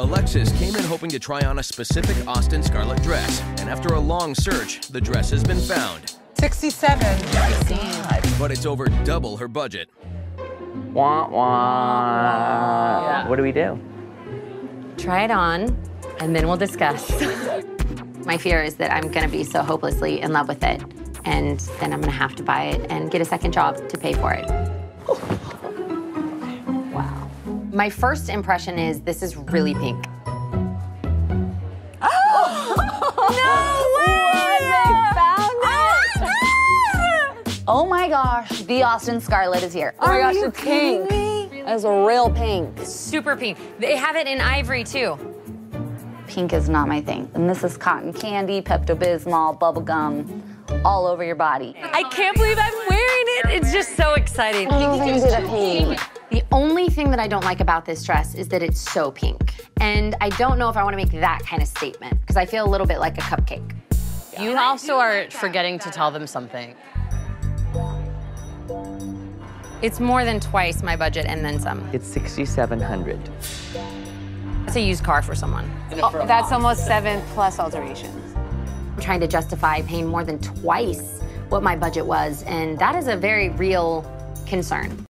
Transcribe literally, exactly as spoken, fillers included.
Alexis came in hoping to try on a specific Austin Scarlett dress, and after a long search, the dress has been found. sixty-seven. Oh, but it's over double her budget. Wah, wah. Yeah. What do we do? Try it on, and then we'll discuss. My fear is that I'm gonna be so hopelessly in love with it, and then I'm gonna have to buy it and get a second job to pay for it. Wow. My first impression is this is really pink. Oh! No way! Oh my gosh, the Austin Scarlett is here. Oh my gosh, it's pink. It's a real pink. Super pink. They have it in ivory too. Pink is not my thing. And this is cotton candy, Pepto-Bismol, bubble gum, all over your body. I can't believe I'm wearing it. It's just so exciting. Oh, pink. The only thing that I don't like about this dress is that it's so pink. And I don't know if I want to make that kind of statement because I feel a little bit like a cupcake. You also are forgetting to tell them something. It's more than twice my budget and then some. It's sixty-seven hundred dollars. That's a used car for someone. Oh, for that's almost seven plus alterations. I'm trying to justify paying more than twice what my budget was, and that is a very real concern.